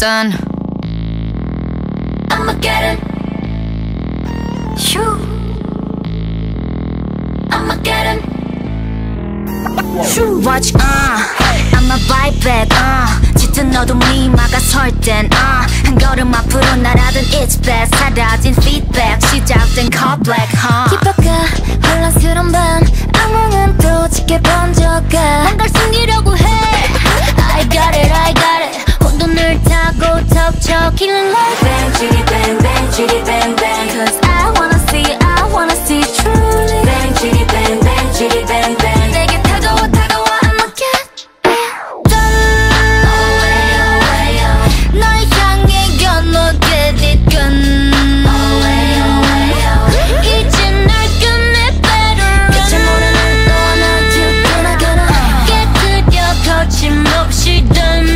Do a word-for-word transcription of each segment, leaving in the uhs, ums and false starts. done. I'ma get it. You. I'ma get it. You watch, uh. I'ma bite back, uh. 짙은 어둠이 막아설 땐, uh. 한 걸음 앞으로 날아든 it's bad. 사라진 feedback. 시작된 cut black, huh. 깊어가 혼란스러운 밤. 악몽은 또 짙게 번져가. 뭔가 숨기려고 해. I got it, I got it. 눈을 타고 톡톡 killing like bang chiggy bang bang chiggy bang bang cause I wanna see I wanna see truly bang chiggy bang bang chiggy bang bang 내게 다가와 다가와 I'ma get it away away away 널 향해 건너 get it gun away away away 이제 날 끝내 better 끝을 모르는 너와 나 두 끊어 끊어 깨뜨려 거침없이 done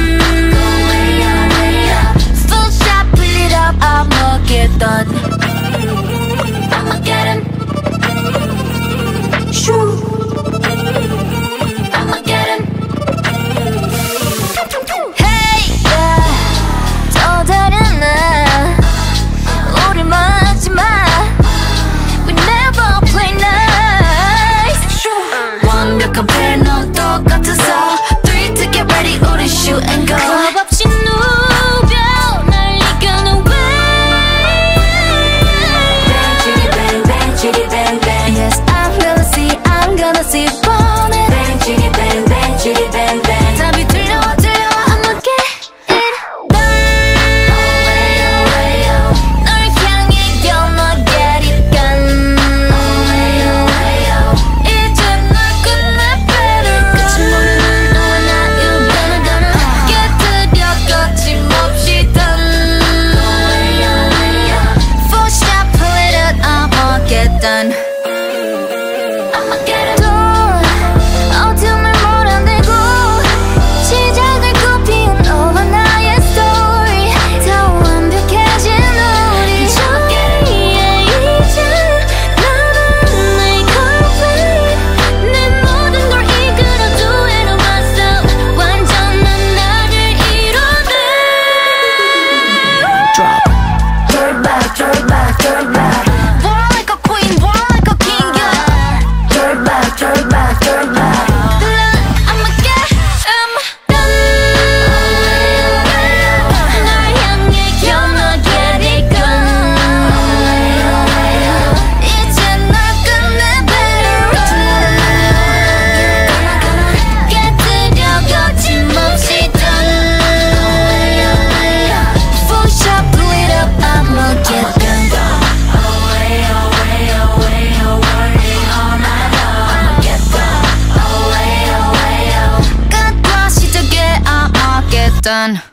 Done. I'ma get him. Shoot. I'ma get him. Hey, yeah. 또 다른 날 우리 막지 마. We never play nice. 완벽한 plan 너 똑같아서 three to get ready 우리 shoot and go. 겁 없이 누벼 날 이끄는 Yes, I'm gonna see, I'm gonna see Bonnet Bang, chiggy, bang, bang, chiggy, bang, bang 답이 들려와 들려와 I'ma get it done Away, away, away 널 향해 건너 get it done Away, away, away 이제 널 끝내 better 끝을 모르는 너와 나 You're gonna, gonna 깨뜨려 거침없이 done Away, away, away Full shot, pull it up, I'ma get done done